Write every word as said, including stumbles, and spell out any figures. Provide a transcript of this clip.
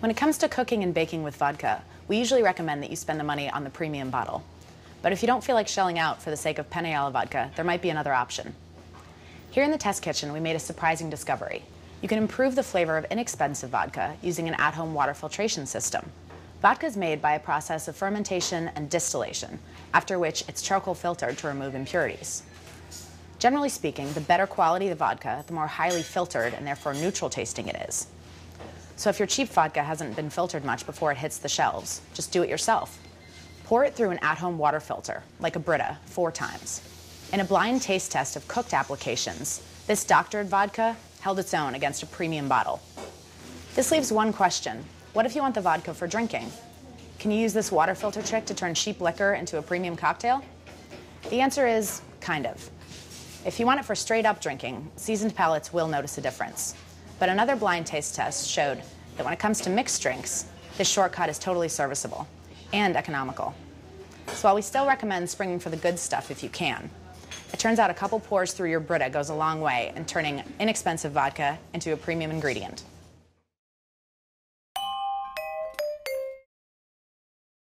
When it comes to cooking and baking with vodka, we usually recommend that you spend the money on the premium bottle. But if you don't feel like shelling out for the sake of penne alla vodka, there might be another option. Here in the test kitchen, we made a surprising discovery. You can improve the flavor of inexpensive vodka using an at-home water filtration system. Vodka is made by a process of fermentation and distillation, after which it's charcoal filtered to remove impurities. Generally speaking, the better quality the vodka, the more highly filtered and therefore neutral tasting it is. So if your cheap vodka hasn't been filtered much before it hits the shelves, just do it yourself. Pour it through an at-home water filter, like a Brita, four times. In a blind taste test of cooked applications, this doctored vodka held its own against a premium bottle. This leaves one question. What if you want the vodka for drinking? Can you use this water filter trick to turn cheap liquor into a premium cocktail? The answer is, kind of. If you want it for straight-up drinking, seasoned palates will notice a difference. But another blind taste test showed that when it comes to mixed drinks, this shortcut is totally serviceable and economical. So while we still recommend springing for the good stuff if you can, it turns out a couple pours through your Brita goes a long way in turning inexpensive vodka into a premium ingredient.